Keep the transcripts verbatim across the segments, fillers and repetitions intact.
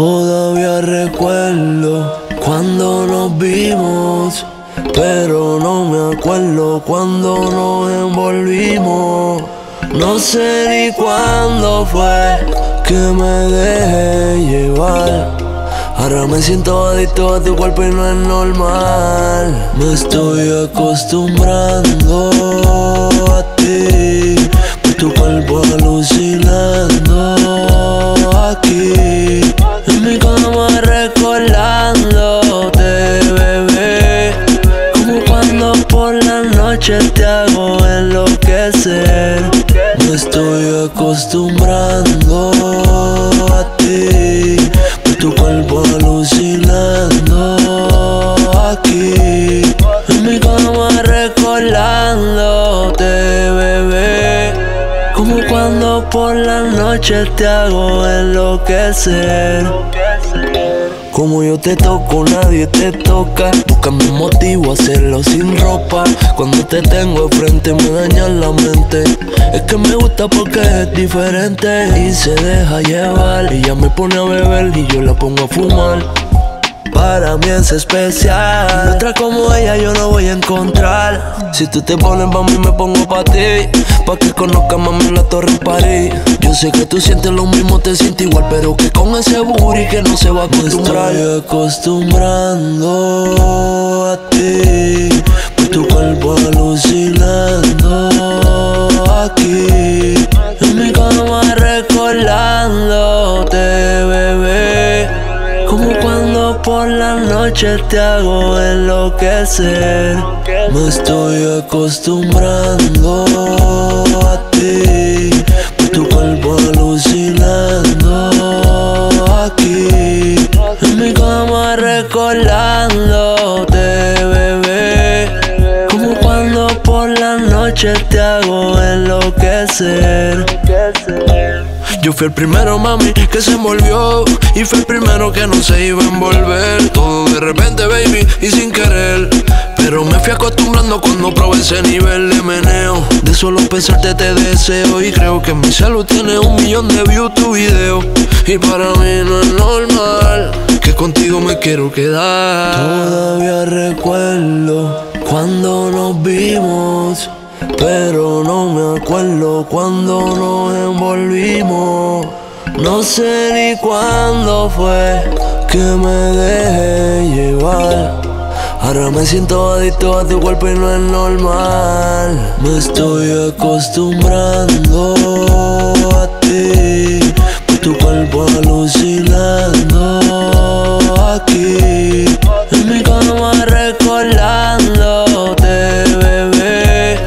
Todavía recuerdo cuando nos vimos, pero no me acuerdo cuando nos envolvimos. No sé ni cuándo fue que me dejé llevar. Ahora me siento adicto a tu cuerpo y no es normal. Me estoy acostumbrando a ti, por tu cuerpo alucinando aquí, en mi cama recordándote, bebé. Como cuando por la noche te hago enloquecer. Me estoy acostumbrando a ti, tu cuerpo alucinando aquí, en mi cama recordándote, bebé. Como cuando por la noche te hago enloquecer. Como yo te toco, nadie te toca. Buscame un motivo, hacerlo sin ropa. Cuando te tengo enfrente me dañas la mente. Es que me gusta porque es diferente y se deja llevar. Ella me pone a beber y yo la pongo a fumar. Para mí es especial. Otra como ella yo no voy a encontrar. Si tú te pones pa' mí me pongo pa' ti. Pa' que conozcas mami la torre en París. Yo sé que tú sientes lo mismo, te sientes igual, pero que con ese booty que no se va a acostumbrar. Me estoy acostumbrando a ti, por tu cuerpo alucinando aquí, en mi cama recordándote, bebé. Como cuando por la noche te hago enloquecer. Me estoy acostumbrando a ti, tu cuerpo alucinando aquí, en mi cama recordándote, bebé. Como cuando por la noche te hago enloquecer. Yo fui el primero, mami, que se envolvió, y fui el primero que no se iba a envolver. Todo de repente, baby, y sin querer, pero me fui acostumbrando cuando probé ese nivel de meneo. De solo pensarte te deseo, y creo que en mi salud tiene un millón de views tu video. Y para mí no es normal que contigo me quiero quedar. Todavía recuerdo cuando nos vimos, pero no me acuerdo cuando nos envolvimos. No sé ni cuándo fue que me dejé llevar. Ahora me siento adicto a tu cuerpo y no es normal. Me estoy acostumbrando a ti, por tu cuerpo alucinando aquí, en mi cama recordándote, bebé.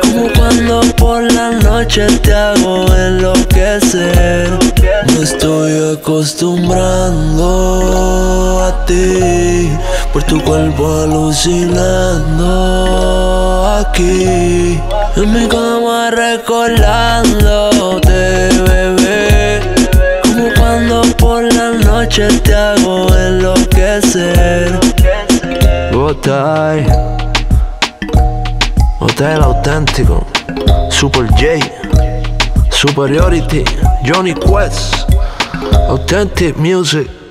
Como cuando por la noche te hago enloquecer. Me estoy acostumbrando a ti, por tu cuerpo alucinando aquí, en mi cama recordándote, bebé. Como cuando por la noche te hago enloquecer. Gotay, Gotay El Autentiko, Super J, Superiority, Jone Quest, Authentic Music.